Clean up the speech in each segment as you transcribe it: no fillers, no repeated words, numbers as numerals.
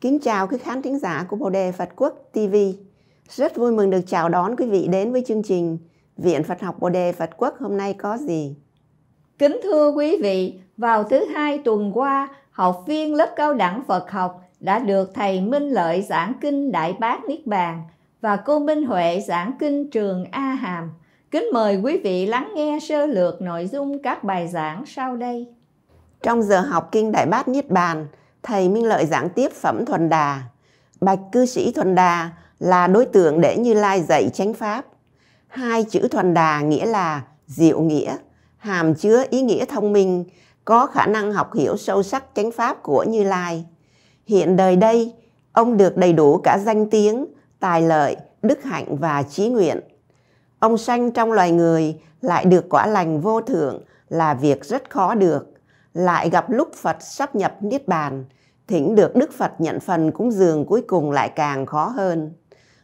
Kính chào quý khán thính giả của Bồ Đề Phật Quốc TV. Rất vui mừng được chào đón quý vị đến với chương trình Viện Phật Học Bồ Đề Phật Quốc hôm nay có gì. Kính thưa quý vị, vào thứ hai tuần qua, học viên lớp cao đẳng Phật học đã được Thầy Minh Lợi giảng Kinh Đại Bát Niết Bàn và cô Minh Huệ giảng Kinh Trường A Hàm. Kính mời quý vị lắng nghe sơ lược nội dung các bài giảng sau đây. Trong giờ học Kinh Đại Bát Niết Bàn, Thầy Minh Lợi giảng tiếp Phẩm Thuần Đà. Bạch Cư Sĩ Thuần Đà là đối tượng để Như Lai dạy chánh pháp. Hai chữ Thuần Đà nghĩa là diệu nghĩa, hàm chứa ý nghĩa thông minh, có khả năng học hiểu sâu sắc chánh pháp của Như Lai. Hiện đời đây, ông được đầy đủ cả danh tiếng, tài lợi, đức hạnh và trí nguyện. Ông sanh trong loài người lại được quả lành vô thượng là việc rất khó được. Lại gặp lúc Phật sắp nhập Niết Bàn, thỉnh được Đức Phật nhận phần cúng dường cuối cùng lại càng khó hơn.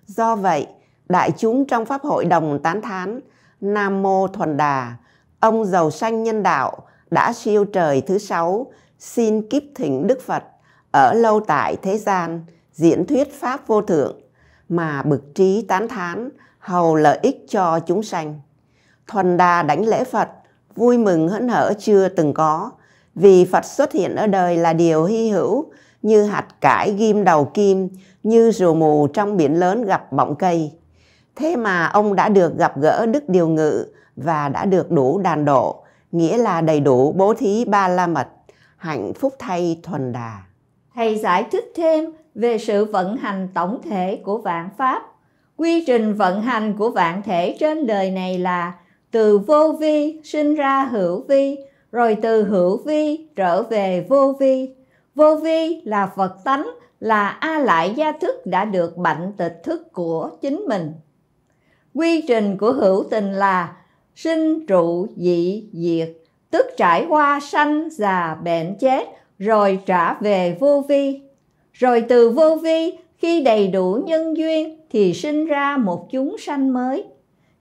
Do vậy, đại chúng trong Pháp hội đồng tán thán, Nam Mô Thuần Đà, ông giàu sanh nhân đạo, đã siêu trời thứ sáu, xin kiếp thỉnh Đức Phật, ở lâu tại thế gian, diễn thuyết Pháp vô thượng, mà bực trí tán thán, hầu lợi ích cho chúng sanh. Thuần Đà đánh lễ Phật, vui mừng hớn hở chưa từng có, vì Phật xuất hiện ở đời là điều hy hữu, như hạt cải ghim đầu kim, như rùa mù trong biển lớn gặp bọng cây. Thế mà ông đã được gặp gỡ Đức Điều Ngự và đã được đủ đàn độ, nghĩa là đầy đủ bố thí ba la mật. Hạnh phúc thay Thuần Đà. Thầy giải thích thêm về sự vận hành tổng thể của vạn pháp. Quy trình vận hành của vạn thể trên đời này là từ vô vi sinh ra hữu vi, rồi từ hữu vi trở về vô vi. Vô vi là Phật tánh, là A Lại Gia Thức đã được bảnh tịch thức của chính mình. Quy trình của hữu tình là sinh trụ dị diệt, tức trải qua sanh, già, bệnh, chết, rồi trả về vô vi. Rồi từ vô vi, khi đầy đủ nhân duyên thì sinh ra một chúng sanh mới.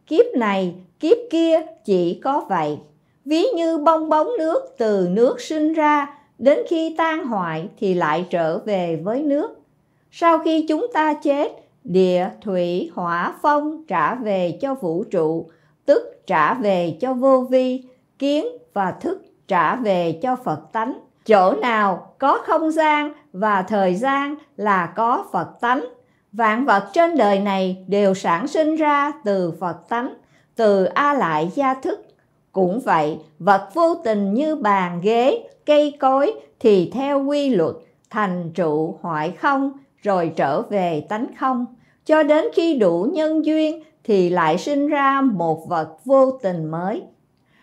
Kiếp này, kiếp kia chỉ có vậy. Ví như bong bóng nước từ nước sinh ra, đến khi tan hoại thì lại trở về với nước. Sau khi chúng ta chết, địa, thủy, hỏa, phong trả về cho vũ trụ, tức trả về cho vô vi, kiến và thức trả về cho Phật tánh. Chỗ nào có không gian và thời gian là có Phật tánh. Vạn vật trên đời này đều sản sinh ra từ Phật tánh, từ A Lại Gia Thức. Cũng vậy, vật vô tình như bàn ghế, cây cối thì theo quy luật thành trụ hoại không, rồi trở về tánh không. Cho đến khi đủ nhân duyên thì lại sinh ra một vật vô tình mới.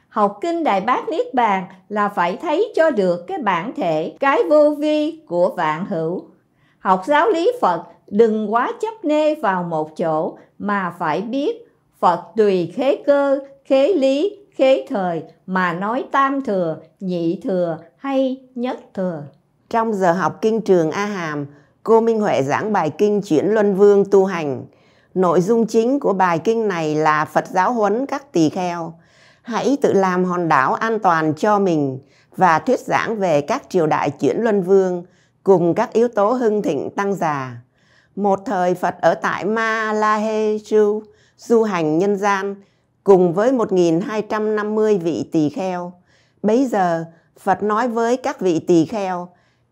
Học Kinh Đại Bát Niết Bàn là phải thấy cho được cái bản thể, cái vô vi của vạn hữu. Học giáo lý Phật đừng quá chấp nê vào một chỗ mà phải biết Phật tùy khế cơ, khế lý, khế thời mà nói tam thừa, nhị thừa hay nhất thừa. Trong giờ học Kinh Trường A Hàm, cô Minh Huệ giảng bài Kinh Chuyển Luân Vương tu hành. Nội dung chính của bài kinh này là Phật giáo huấn các tỳ kheo. Hãy tự làm hòn đảo an toàn cho mình và thuyết giảng về các triều đại Chuyển Luân Vương cùng các yếu tố hưng thịnh tăng già. Một thời Phật ở tại Ma La Hê du hành nhân gian, cùng với 1.250 vị tỳ kheo. Bấy giờ, Phật nói với các vị tỳ kheo,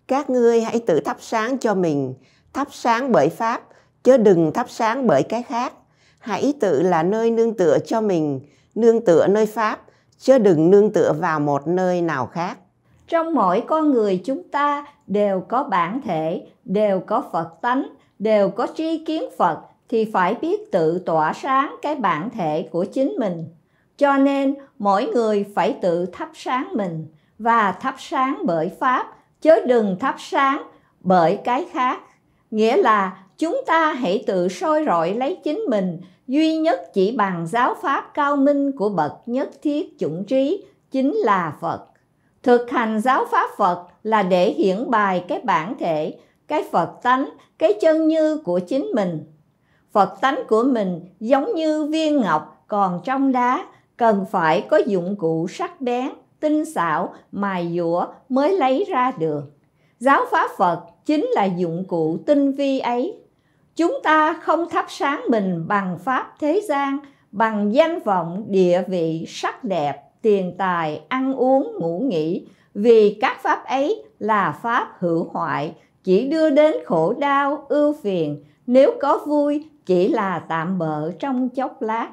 các ngươi hãy tự thắp sáng cho mình, thắp sáng bởi Pháp, chứ đừng thắp sáng bởi cái khác. Hãy tự là nơi nương tựa cho mình, nương tựa nơi Pháp, chứ đừng nương tựa vào một nơi nào khác. Trong mỗi con người chúng ta đều có bản thể, đều có Phật tánh, đều có tri kiến Phật, thì phải biết tự tỏa sáng cái bản thể của chính mình. Cho nên mỗi người phải tự thắp sáng mình và thắp sáng bởi Pháp, chứ đừng thắp sáng bởi cái khác. Nghĩa là chúng ta hãy tự soi rọi lấy chính mình, duy nhất chỉ bằng giáo pháp cao minh của bậc nhất thiết chủng trí chính là Phật. Thực hành giáo pháp Phật là để hiển bày cái bản thể, cái Phật tánh, cái chân như của chính mình. Phật tánh của mình giống như viên ngọc còn trong đá, cần phải có dụng cụ sắc bén, tinh xảo, mài dũa mới lấy ra được. Giáo pháp Phật chính là dụng cụ tinh vi ấy. Chúng ta không thắp sáng mình bằng pháp thế gian, bằng danh vọng, địa vị, sắc đẹp, tiền tài, ăn uống, ngủ nghỉ, vì các pháp ấy là pháp hữu hoại, chỉ đưa đến khổ đau, ưu phiền, nếu có vui chỉ là tạm bợ trong chốc lát.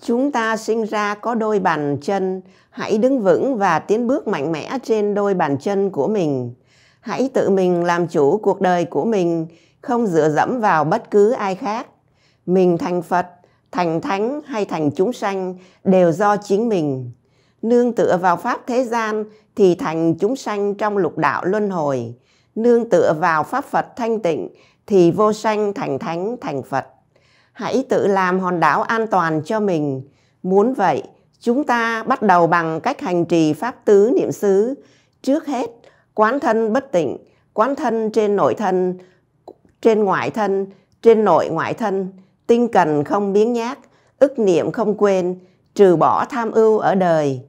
Chúng ta sinh ra có đôi bàn chân, hãy đứng vững và tiến bước mạnh mẽ trên đôi bàn chân của mình. Hãy tự mình làm chủ cuộc đời của mình, không dựa dẫm vào bất cứ ai khác. Mình thành Phật, thành Thánh hay thành chúng sanh đều do chính mình. Nương tựa vào pháp thế gian thì thành chúng sanh trong lục đạo luân hồi. Nương tựa vào pháp Phật thanh tịnh thì vô sanh thành Thánh thành Phật. Hãy tự làm hòn đảo an toàn cho mình. Muốn vậy, chúng ta bắt đầu bằng cách hành trì pháp tứ niệm xứ. Trước hết, quán thân bất tịnh, quán thân trên nội thân, trên ngoại thân, trên nội ngoại thân, tinh cần không biếng nhác, ức niệm không quên, trừ bỏ tham ưu ở đời.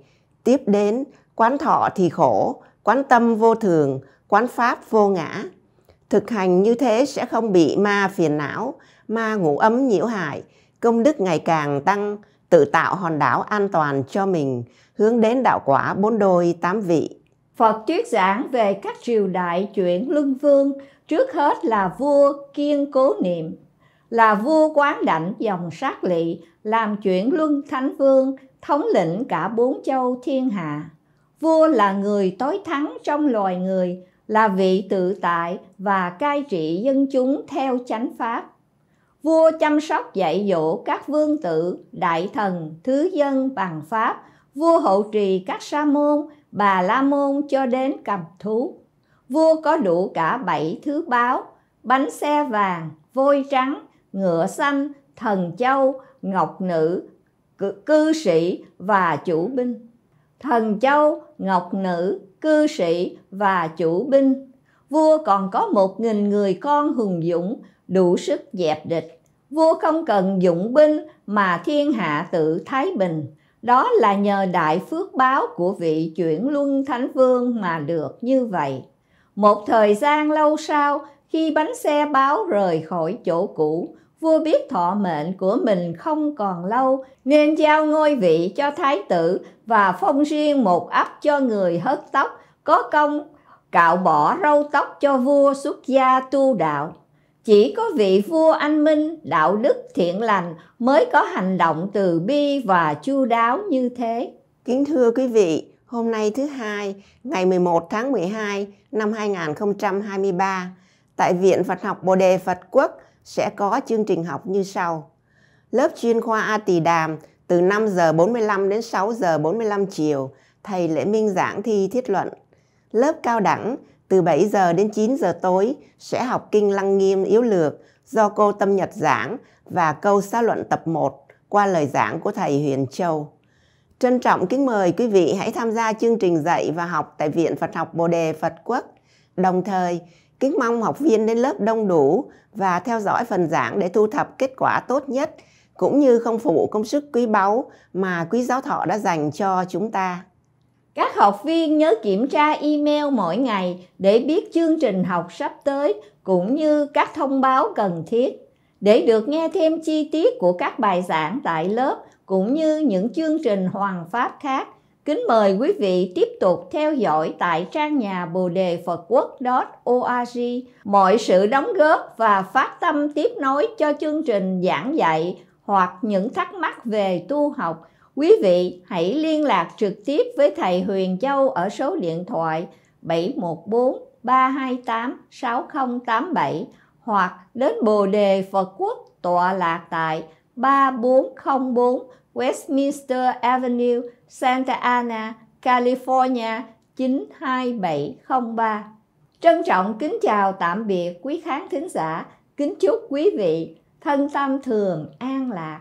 Tiếp đến, quán thọ thì khổ, quán tâm vô thường, quán pháp vô ngã. Thực hành như thế sẽ không bị ma phiền não, ma ngủ ấm nhiễu hại, công đức ngày càng tăng, tự tạo hòn đảo an toàn cho mình, hướng đến đạo quả 4 đôi 8 vị. Phật thuyết giảng về các triều đại chuyển luân vương, trước hết là vua kiên cố niệm, là vua quán đảnh dòng sát lị, làm chuyển luân thánh vương, thống lĩnh cả 4 châu thiên hạ. Vua là người tối thắng trong loài người, là vị tự tại và cai trị dân chúng theo chánh pháp. Vua chăm sóc dạy dỗ các vương tử, đại thần, thứ dân bằng pháp. Vua hộ trì các sa môn, bà la môn cho đến cầm thú. Vua có đủ cả 7 thứ báo: bánh xe vàng, vôi trắng, ngựa xanh, thần châu, ngọc nữ, cư sĩ và chủ binh. Thần châu, ngọc nữ, cư sĩ và chủ binh. Vua còn có 1000 người con hùng dũng, đủ sức dẹp địch. Vua không cần dụng binh mà thiên hạ tự thái bình. Đó là nhờ đại phước báo của vị chuyển luân thánh vương mà được như vậy. Một thời gian lâu sau, khi bánh xe báo rời khỏi chỗ cũ, vua biết thọ mệnh của mình không còn lâu, nên giao ngôi vị cho thái tử và phong riêng một ấp cho người hớt tóc, có công cạo bỏ râu tóc cho vua xuất gia tu đạo. Chỉ có vị vua anh minh, đạo đức thiện lành mới có hành động từ bi và chu đáo như thế. Kính thưa quý vị, hôm nay thứ Hai, ngày 11 tháng 12 năm 2023, tại Viện Phật Học Bồ Đề Phật Quốc sẽ có chương trình học như sau. Lớp chuyên khoa A Tỳ Đàm từ 5h45 đến 6h45 chiều, thầy Lễ Minh giảng thi thiết luận. Lớp cao đẳng từ 7h đến 9h tối sẽ học Kinh Lăng Nghiêm yếu lược do cô Tâm Nhật giảng và Câu Xá Luận tập 1 qua lời giảng của thầy Huyền Châu. Trân trọng kính mời quý vị hãy tham gia chương trình dạy và học tại Viện Phật Học Bồ Đề Phật Quốc. Đồng thời, kính mong học viên đến lớp đông đủ và theo dõi phần giảng để thu thập kết quả tốt nhất, cũng như không phụ công sức quý báu mà quý giáo thọ đã dành cho chúng ta. Các học viên nhớ kiểm tra email mỗi ngày để biết chương trình học sắp tới cũng như các thông báo cần thiết. Để được nghe thêm chi tiết của các bài giảng tại lớp cũng như những chương trình hoằng pháp khác, kính mời quý vị tiếp tục theo dõi tại trang nhà bodephậtquoc.org. Mọi sự đóng góp và phát tâm tiếp nối cho chương trình giảng dạy hoặc những thắc mắc về tu học, quý vị hãy liên lạc trực tiếp với thầy Huyền Châu ở số điện thoại 714-328-6087 hoặc đến Bồ Đề Phật Quốc tọa lạc tại 3404 Westminster Avenue, Santa Ana, California 92703. Trân trọng kính chào tạm biệt quý khán thính giả, kính chúc quý vị thân tâm thường an lạc.